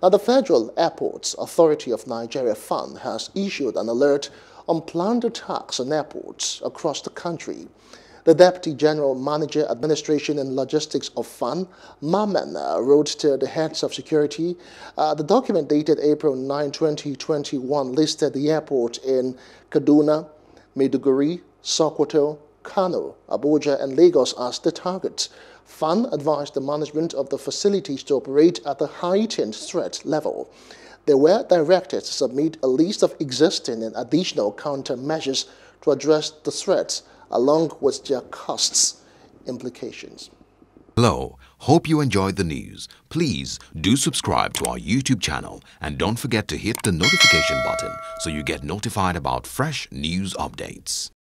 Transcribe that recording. Now, the Federal Airports Authority of Nigeria Fund has issued an alert on planned attacks on airports across the country. The Deputy General Manager, Administration and Logistics of FAN, Mamman, wrote to the heads of security. The document dated April 9, 2021 listed the airports in Kaduna, Maiduguri, Sokoto, Kano, Abuja and Lagos as the targets. FAN advised the management of the facilities to operate at the heightened threat level. They were directed to submit a list of existing and additional countermeasures to address the threats, along with their costs implications. Hello, hope you enjoyed the news. Please do subscribe to our YouTube channel and don't forget to hit the notification button so you get notified about fresh news updates.